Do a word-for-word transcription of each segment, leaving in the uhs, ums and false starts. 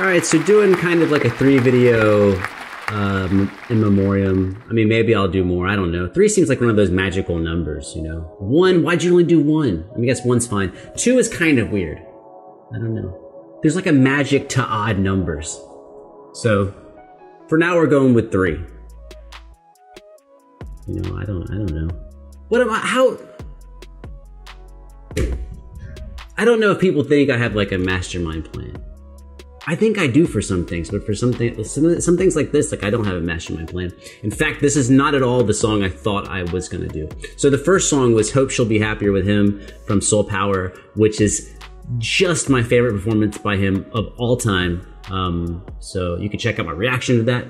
All right, so doing kind of like a three video um, in memoriam. I mean, maybe I'll do more. I don't know. Three seems like one of those magical numbers, you know. One, why'd you only do one? I mean, I guess one's fine. Two is kind of weird. I don't know. There's like a magic to odd numbers. So for now, we're going with three. You know, I don't, I don't know. What am I, how? I don't know if people think I have like a mastermind plan. I think I do for some things, but for some, th some, some things like this, like I don't have a mastermind plan. In fact, this is not at all the song I thought I was gonna do. So the first song was Hope She'll Be Happier With Him from Soul Power, which is just my favorite performance by him of all time. Um, so you can check out my reaction to that.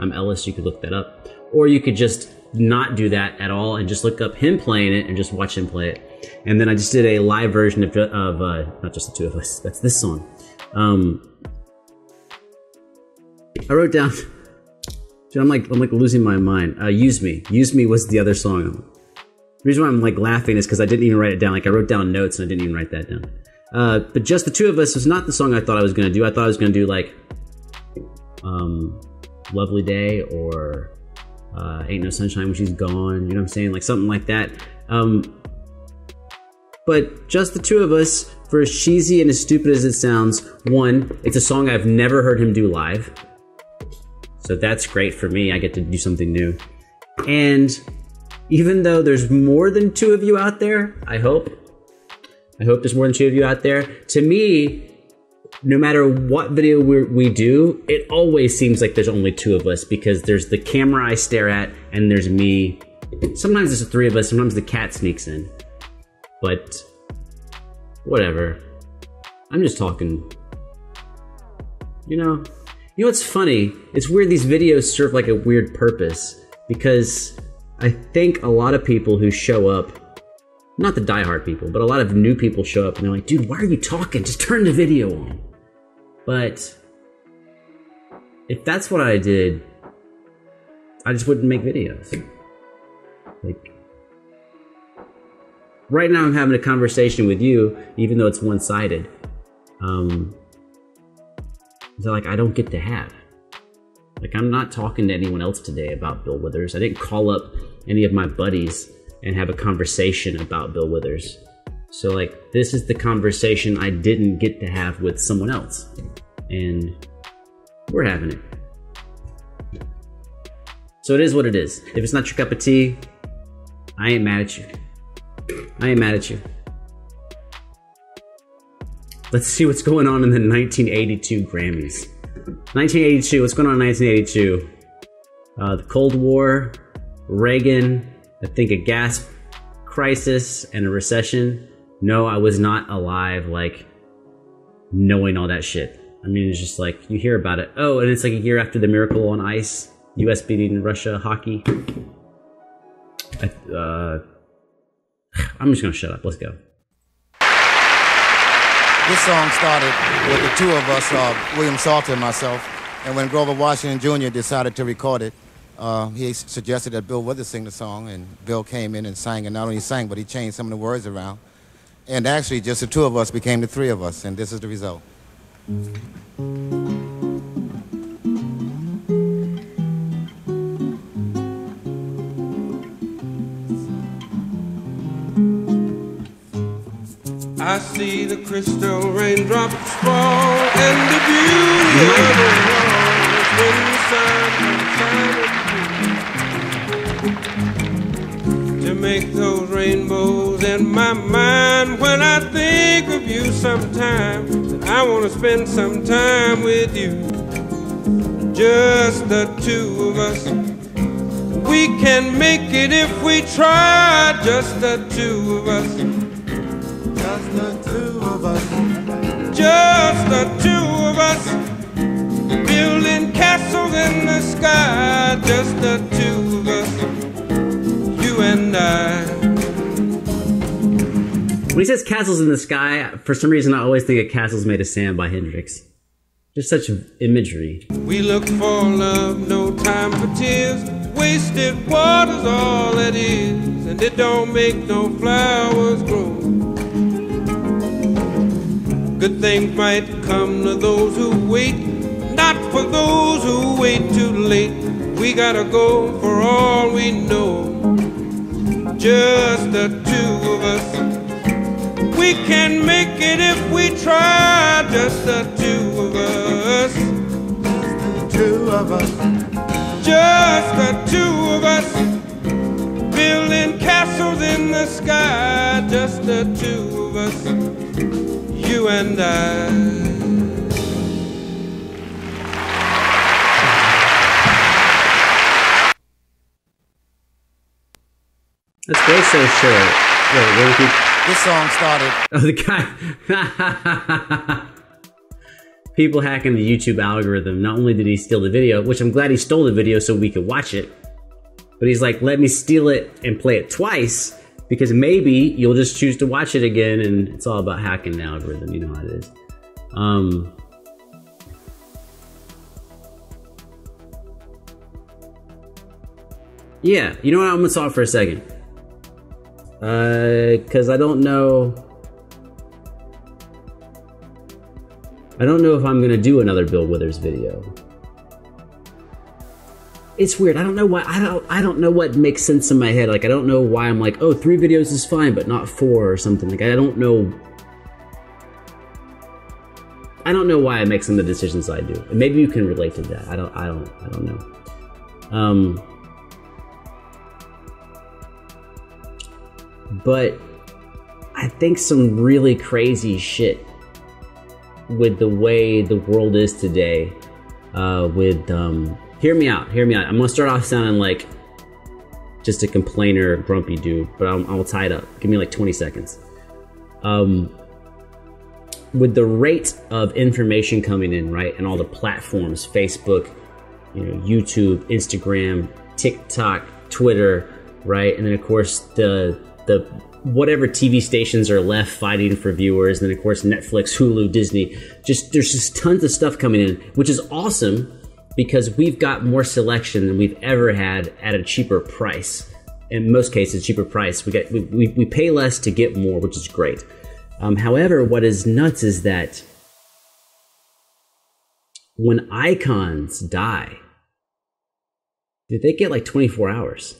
I'm Ellis, you could look that up. Or you could just not do that at all and just look up him playing it and just watch him play it. And then I just did a live version of, of uh, not just the two of us, that's this song. Um, I wrote down, dude, I'm like, I'm like losing my mind. Uh, Use Me. Use Me was the other song. The reason why I'm like laughing is because I didn't even write it down. Like I wrote down notes and I didn't even write that down. Uh, but Just the Two of Us was not the song I thought I was going to do. I thought I was going to do like, um, Lovely Day or, uh, Ain't No Sunshine When She's Gone. You know what I'm saying? Like something like that. Um, but Just the Two of Us, for as cheesy and as stupid as it sounds, one, it's a song I've never heard him do live. So that's great for me. I get to do something new. And even though there's more than two of you out there, I hope, I hope there's more than two of you out there. To me, no matter what video we're, we do, it always seems like there's only two of us because there's the camera I stare at and there's me. Sometimes there's the three of us, sometimes the cat sneaks in. But whatever, I'm just talking, you know? You know what's funny? It's weird these videos serve like a weird purpose because I think a lot of people who show up, not the diehard people, but a lot of new people show up and they're like, dude, why are you talking? Just turn the video on. But if that's what I did, I just wouldn't make videos. Like, right now I'm having a conversation with you, even though it's one-sided. Um, so like, I don't get to have. Like, I'm not talking to anyone else today about Bill Withers. I didn't call up any of my buddies and have a conversation about Bill Withers. So like, this is the conversation I didn't get to have with someone else. And we're having it. So it is what it is. If it's not your cup of tea, I ain't mad at you. I ain't mad at you. Let's see what's going on in the nineteen eighty-two Grammys. nineteen eighty-two, what's going on in nineteen eighty-two? Uh, the Cold War, Reagan, I think a gas crisis and a recession. No, I was not alive, like, knowing all that shit. I mean, it's just like, you hear about it. Oh, and it's like a year after the Miracle on Ice, U S beating Russia, hockey. Uh... I'm just gonna shut up. Let's go. This song started with the two of us, uh, William Salter and myself, and when Grover Washington Junior decided to record it, uh, he suggested that Bill Withers sing the song, and Bill came in and sang, and not only sang, but he changed some of the words around. And actually, just the two of us became the three of us, and this is the result. I see the crystal raindrops fall and the beauty of the world when the sun shines. To make those rainbows in my mind when I think of you sometimes, that I want to spend some time with you. Just the two of us. We can make it if we try. Just the two of us. Just the two of us. Just the two of us. Building castles in the sky. Just the two of us. You and I. When he says castles in the sky, for some reason I always think of Castles Made of Sand by Hendrix. Just such imagery. We look for love, no time for tears. Wasted water's all that is. And it don't make no flowers grow. Good things might come to those who wait. not for those who wait too late. We gotta go for all we know, just the two of us. We can make it if we try, just the two of us. Just the two of us. Just the two of us. Building castles in the sky, just the two of us, you and I. This bass so short. Wait, where did he... This song started. Oh, the guy. People hacking the YouTube algorithm. Not only did he steal the video, which I'm glad he stole the video so we could watch it, but he's like, let me steal it and play it twice because maybe you'll just choose to watch it again. And it's all about hacking the algorithm. You know how it is. Um... Yeah, you know what? I'm gonna stop for a second. Uh, cause I don't know. I don't know if I'm gonna do another Bill Withers video. It's weird. I don't know why. I don't. I don't know what makes sense in my head. Like I don't know why I'm like, oh, three videos is fine, but not four or something. Like I don't know. I don't know why I make some of the decisions I do. And maybe you can relate to that. I don't. I don't. I don't know. Um. But I think some really crazy shit with the way the world is today. Uh, with um, hear me out, hear me out. I'm gonna start off sounding like just a complainer, grumpy dude, but I'm, I'll tie it up. Give me like twenty seconds. Um, with the rate of information coming in, right, and all the platforms: Facebook, you know, YouTube, Instagram, TikTok, Twitter, right, and then of course the the whatever T V stations are left fighting for viewers, and then of course Netflix, Hulu, Disney. Just there's just tons of stuff coming in, which is awesome because we've got more selection than we've ever had at a cheaper price. In most cases, cheaper price. We get we, we, we pay less to get more, which is great. Um, however, what is nuts is that when icons die, did they get like twenty-four hours?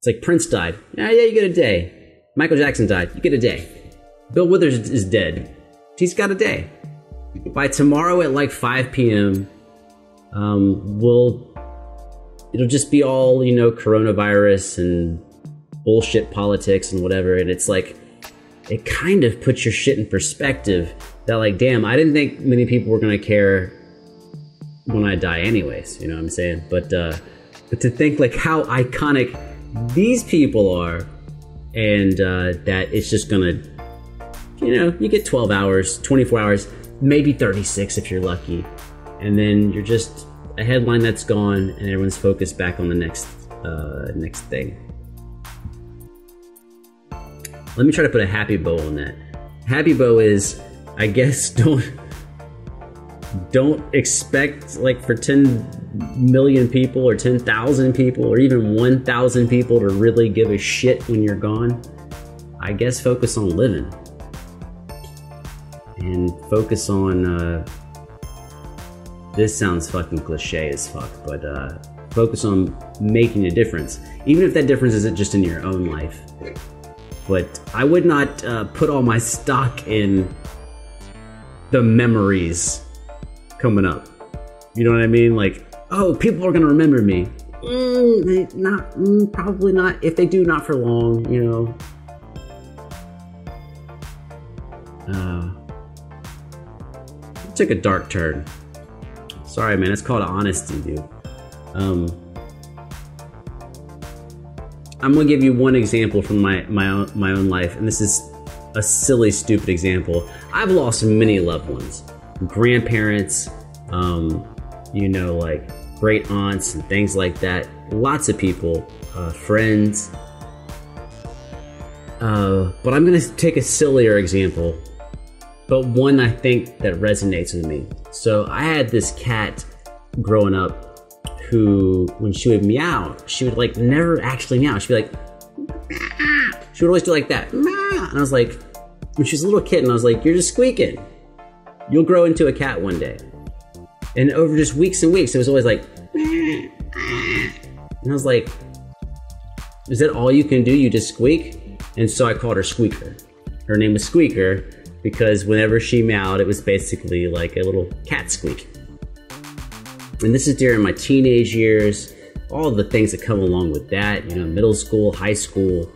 It's like Prince died. Yeah, yeah, you get a day. Michael Jackson died. You get a day. Bill Withers is dead. He's got a day. By tomorrow at like five P M, um, we'll it'll just be all, you know, coronavirus and bullshit politics and whatever. And it's like it kind of puts your shit in perspective. That like, damn, I didn't think many people were gonna care when I die, anyways. You know what I'm saying? But uh, but to think like how iconic these people are, and uh, that it's just gonna, you know, you get twelve hours, twenty-four hours, maybe thirty-six if you're lucky, and then you're just a headline that's gone, and everyone's focused back on the next uh, next thing. Let me try to put a happy bow on that. Happy bow is, I guess, don't don't expect like for ten million people or ten thousand people or even one thousand people to really give a shit when you're gone. I guess focus on living and focus on uh, this sounds fucking cliche as fuck, but uh, focus on making a difference, even if that difference isn't just in your own life. But I would not uh, put all my stock in the memories coming up, you know what I mean? Like, oh, people are gonna remember me. Mm, they, not, mm, probably not. If they do, not for long, you know. Uh, it took a dark turn. Sorry, man. It's called honesty, dude. Um, I'm gonna give you one example from my my own, my own life, and this is a silly, stupid example. I've lost many loved ones, grandparents, um, you know, like great aunts and things like that. Lots of people, uh, friends. Uh, but I'm going to take a sillier example, but one I think that resonates with me. So I had this cat growing up who, when she would meow, she would like never actually meow. She'd be like, she would always do like that. And I was like, when she was a little kitten, I was like, you're just squeaking. You'll grow into a cat one day. And over just weeks and weeks, it was always like, and I was like, is that all you can do? You just squeak? And so I called her Squeaker. Her name was Squeaker because whenever she meowed, it was basically like a little cat squeak. And this is during my teenage years, all the things that come along with that, you know, middle school, high school,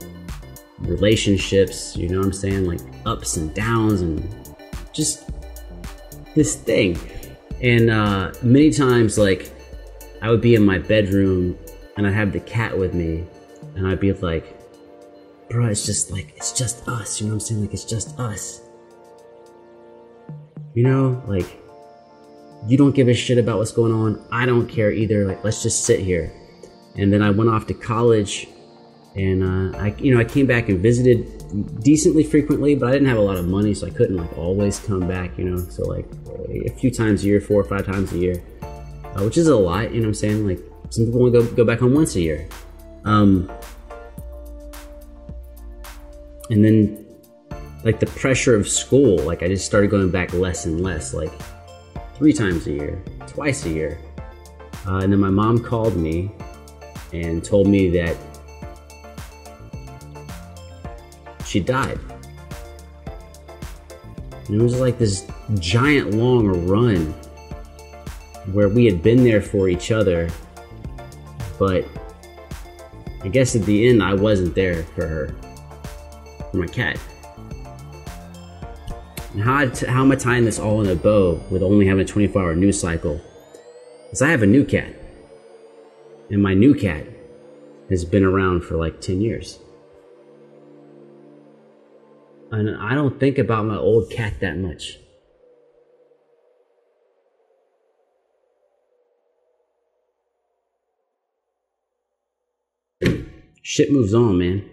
relationships, you know what I'm saying? Like ups and downs and just this thing. And uh, many times, like, I would be in my bedroom and I'd have the cat with me and I'd be like, bro, it's just like, it's just us, you know what I'm saying? Like, it's just us. You know, like, you don't give a shit about what's going on. I don't care either. Like, let's just sit here. And then I went off to college and uh, I, you know, I came back and visited decently frequently, but I didn't have a lot of money, so I couldn't like always come back, you know? So like a few times a year, four or five times a year, uh, which is a lot, you know what I'm saying? Like some people only go, go back home once a year. Um, and then like the pressure of school, like I just started going back less and less, like three times a year, twice a year. Uh, and then my mom called me and told me that she died. And it was like this giant long run where we had been there for each other, but I guess at the end I wasn't there for her, for my cat. And how, how am I tying this all in a bow with only having a twenty-four hour news cycle? Because I have a new cat, and my new cat has been around for like ten years. And I don't think about my old cat that much. Shit moves on, man.